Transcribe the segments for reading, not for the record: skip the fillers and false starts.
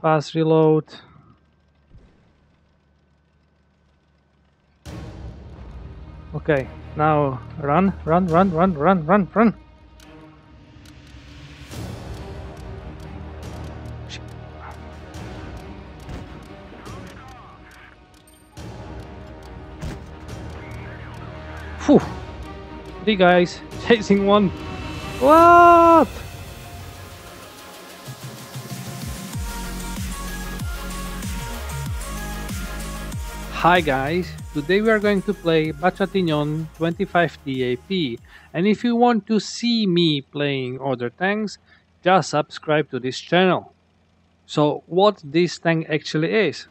Fast reload. Okay, now run. Phew. Three guys chasing one. What? Hi guys, today we are going to play Bachatignon 25T AP, and if you want to see me playing other tanks, just subscribe to this channel. So what this tank actually is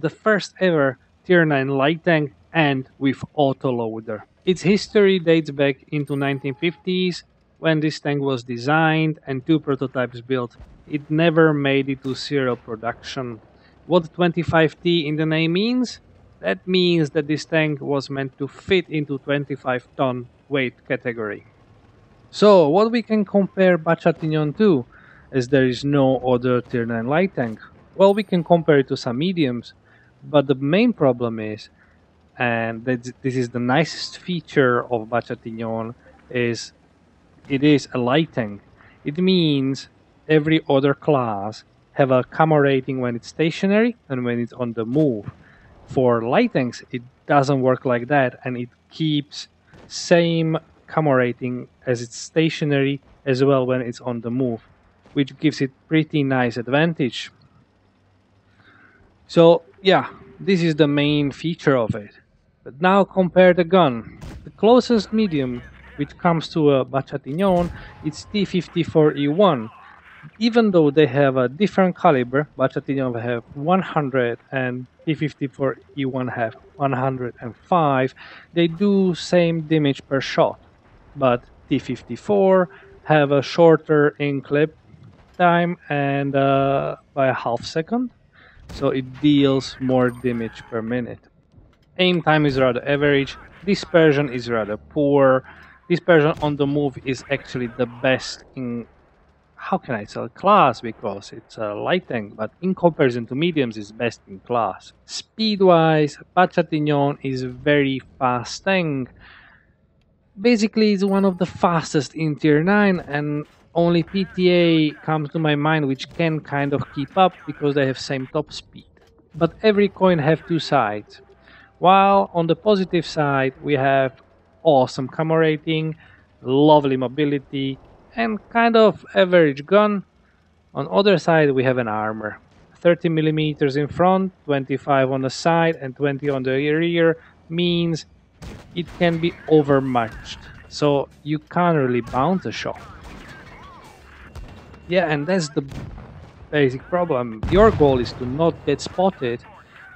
the first ever tier 9 light tank and with autoloader. Its history dates back into 1950s when this tank was designed and two prototypes built. It never made it to serial production. What 25T in the name means? That means that this tank was meant to fit into 25-ton weight category. So what we can compare Bachatignon to, as there is no other tier 9 light tank? Well, we can compare it to some mediums, but the main problem is, and this is the nicest feature of Bachatignon, is it is a light tank. It means every other class have a camo rating when it's stationary and when it's on the move. For light tanks, it doesn't work like that, and it keeps same camo rating as it's stationary as well when it's on the move, which gives it pretty nice advantage. So yeah, this is the main feature of it. But now compare the gun. The closest medium which comes to a Bachatignon, it's T54E1. Even though they have a different caliber, Bachatignon have 100 and T54E1 have 105, they do same damage per shot. But T54 have a shorter in-clip time and by a half second, so it deals more damage per minute. Aim time is rather average, dispersion is rather poor, dispersion on the move is actually the best in... How can I tell class? Because it's a light tank, but in comparison to mediums, it's best in class. Speed-wise, Bachatignon is a very fast tank. Basically, it's one of the fastest in tier 9, and only PTA comes to my mind, which can kind of keep up because they have same top speed. But every coin have two sides. While on the positive side, we have awesome camo rating, lovely mobility, and kind of average gun. On other side we have an armor, 30mm in front, 25 on the side and 20 on the rear, means it can be overmatched, so you can't really bounce a shot. Yeah, and that's the basic problem. Your goal is to not get spotted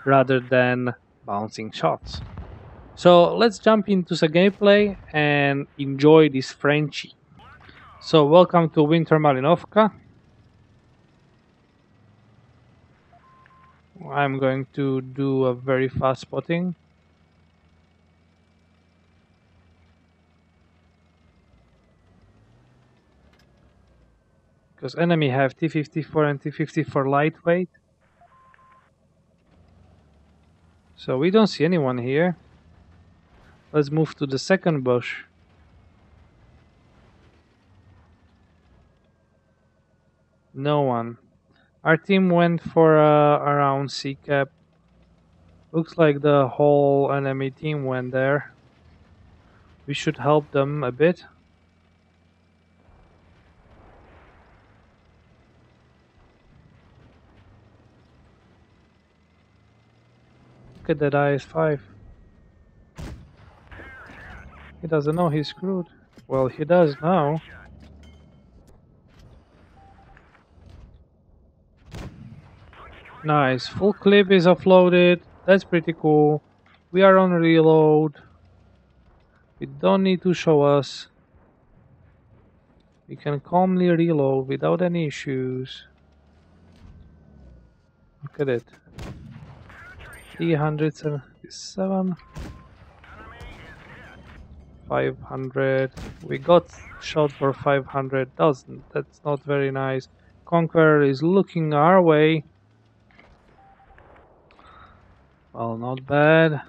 rather than bouncing shots. So let's jump into the gameplay and enjoy this Frenchie. So welcome to Winter Malinovka. I'm going to do a very fast spotting. Because enemy have T54 and T54 lightweight. So we don't see anyone here. Let's move to the second bush. No one. Our team went for around C-cap. Looks like the whole enemy team went there. We should help them a bit. Look at that IS-5. He doesn't know he's screwed. Well, he does now. Nice, full clip is offloaded, that's pretty cool. We are on reload. We don't need to show us. We can calmly reload without any issues. Look at it. 377. 500. We got shot for 500. That's not very nice. Conqueror is looking our way. Well, not bad.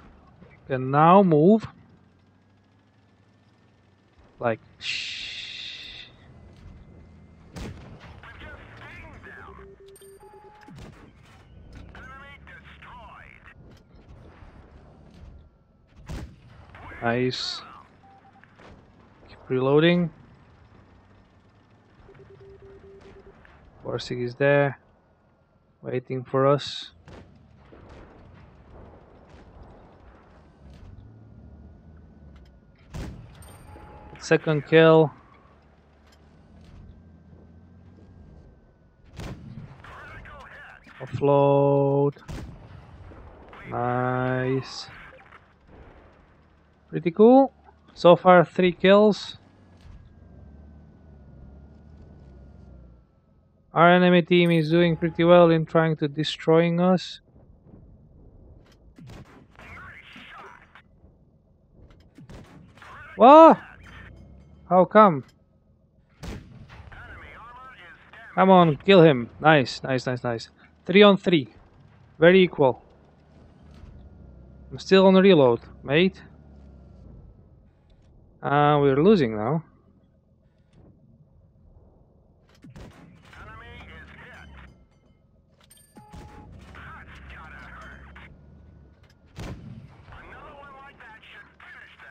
We can now move. Like, shh. Nice. Keep reloading. Varsic is there, waiting for us. Second kill. Offload. Nice. Pretty cool. So far, 3 kills. Our enemy team is doing pretty well in trying to destroying us. Whoa! How come? Come on, kill him. Nice, nice, nice, nice. 3 on 3. Very equal. I'm still on reload, mate. We're losing now.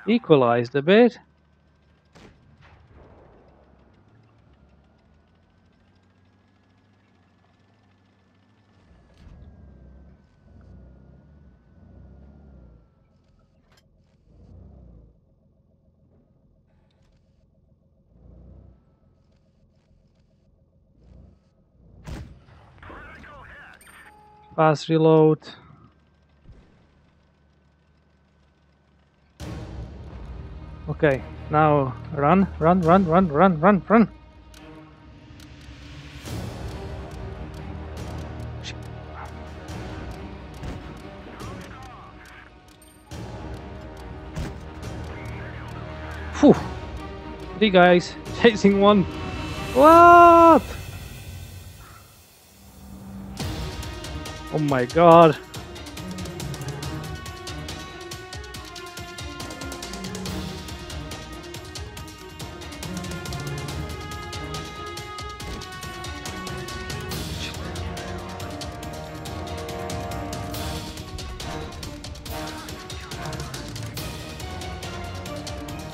Equalized a bit. Fast reload. Okay, now run, run, run, run, run, run, run. Phew. 3 guys chasing one. What? Oh my god.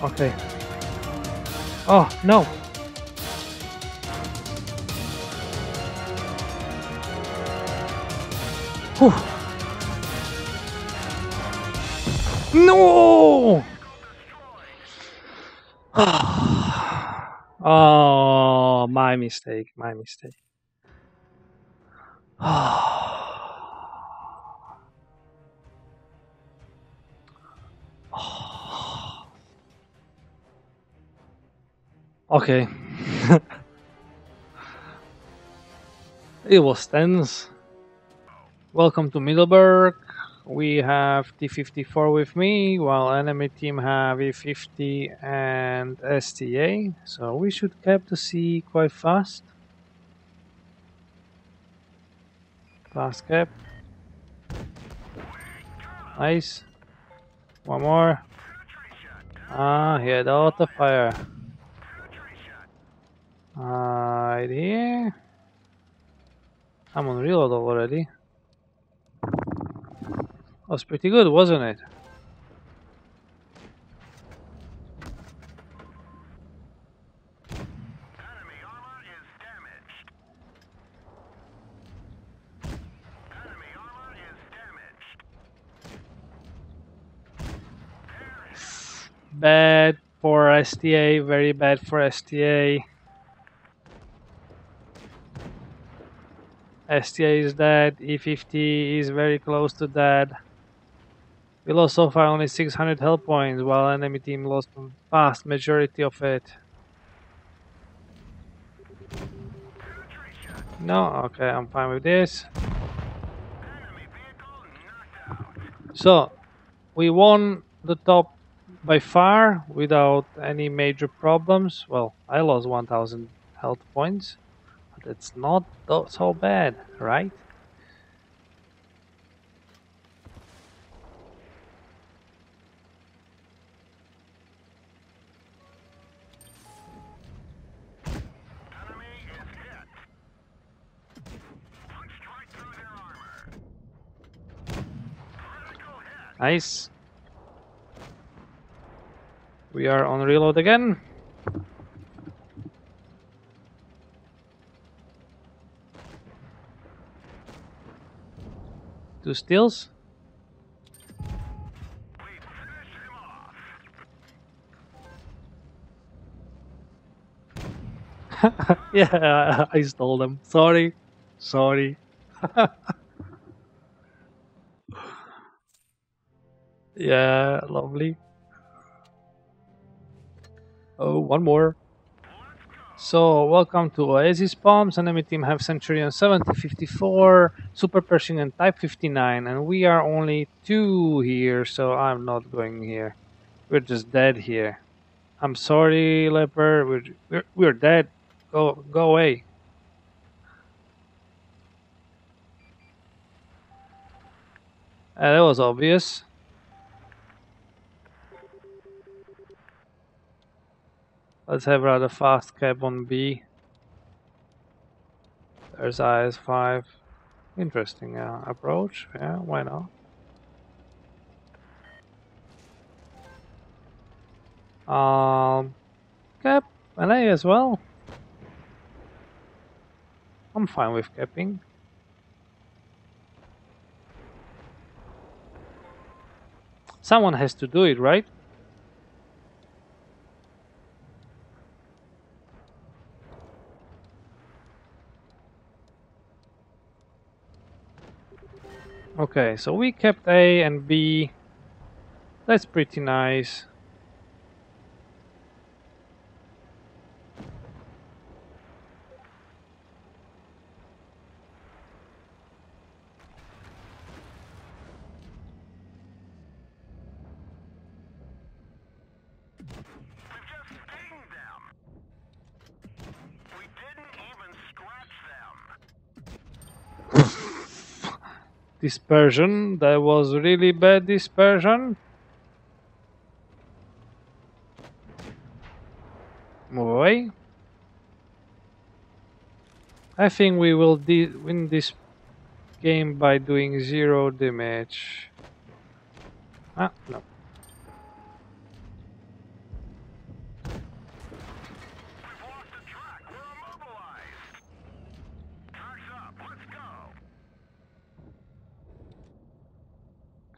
Okay. Oh no. No! Oh, my mistake, my mistake. Okay. It was tense. Welcome to Middleburg. We have T54 with me, while enemy team have E-50 and STA, so we should cap the sea quite fast. Fast cap. Nice. One more. Ah, he had autofire. Right here. I'm on reload already. That was pretty good, wasn't it? Enemy armor is damaged. Enemy armor is damaged. Bad for STA, very bad for STA. STA is dead, E-50 is very close to dead. We lost so far only 600 health points, while enemy team lost the vast majority of it. No, okay, I'm fine with this. So, we won the top by far without any major problems. Well, I lost 1000 health points. But it's not so bad, right? Nice. We are on reload again. Two steals. Yeah, I stole them. Sorry. Sorry. Yeah, lovely. Oh, one more. So, welcome to Oasis Palms. Enemy team have Centurion 70, 54, Super Pershing and Type 59. And we are only two here, so I'm not going here. We're just dead here. I'm sorry, Leopard. We're dead. Go away. That was obvious. Let's have rather fast cap on B. There's IS-5. Interesting approach. Yeah, why not? Cap and A as well. I'm fine with capping. Someone has to do it, right? Okay, so we kept A and B. That's pretty nice. Dispersion, that was really bad dispersion. Move away. I think we will win this game by doing 0 damage. Ah, no.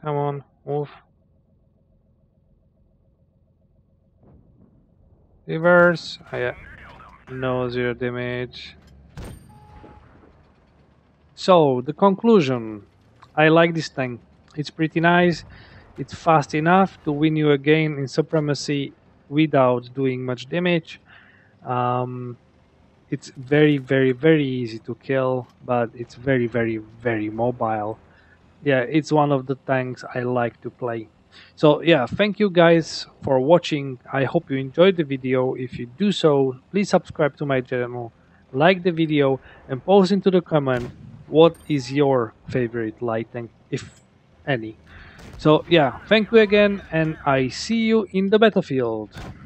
Come on, move. Reverse. Oh, yeah. No, 0 damage. So, the conclusion. I like this tank. It's pretty nice. It's fast enough to win you a game in supremacy without doing much damage. It's very, very, very easy to kill, but it's very, very, very mobile. Yeah, it's one of the tanks I like to play. So yeah, thank you guys for watching. I hope you enjoyed the video. If you do so, please subscribe to my channel, like the video, and post into the comment what is your favorite light tank, if any. So yeah, thank you again, and I see you in the battlefield.